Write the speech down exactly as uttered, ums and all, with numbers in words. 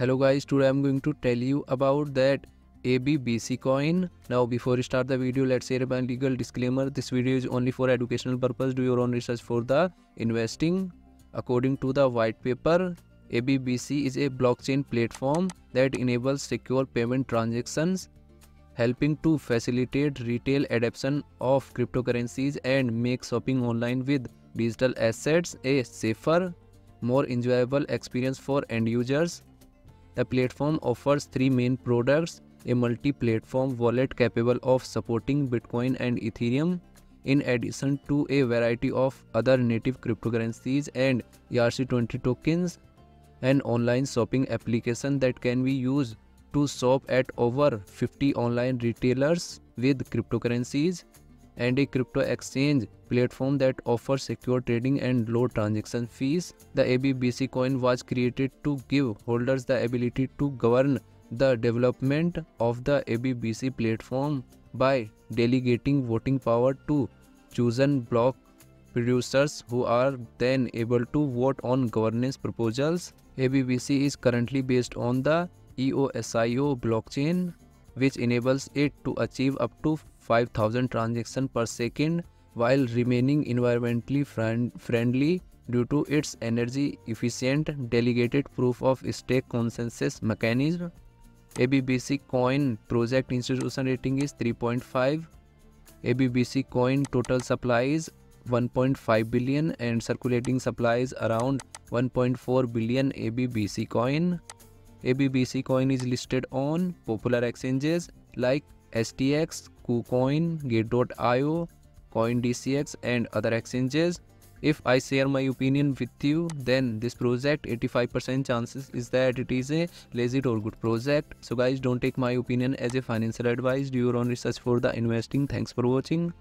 Hello guys, today I'm going to tell you about that A B B C coin. Now before you start the video, let's say a legal disclaimer. This video is only for educational purpose. Do your own research for the investing. According to the white paper, A B B C is a blockchain platform that enables secure payment transactions, helping to facilitate retail adoption of cryptocurrencies and make shopping online with digital assets a safer, more enjoyable experience for end users. The platform offers three main products: a multi-platform wallet capable of supporting Bitcoin and Ethereum, in addition to a variety of other native cryptocurrencies and E R C twenty tokens, an online shopping application that can be used to shop at over fifty online retailers with cryptocurrencies, and a crypto exchange platform that offers secure trading and low transaction fees. The A B B C coin was created to give holders the ability to govern the development of the A B B C platform by delegating voting power to chosen block producers, who are then able to vote on governance proposals. A B B C is currently based on the E O S I O blockchain, which enables it to achieve up to five thousand transactions per second while remaining environmentally friend friendly due to its energy efficient delegated proof of stake consensus mechanism. A B B C coin project institution rating is three point five. A B B C coin total supply is one point five billion and circulating supply is around one point four billion A B B C coin. A B B C coin is listed on popular exchanges like S T X, KuCoin, Gate dot i o, CoinDCX and other exchanges. If I share my opinion with you, then this project eighty-five percent chances is that it is a legit or good project. So guys, don't take my opinion as a financial advice. Do your own research for the investing. Thanks for watching.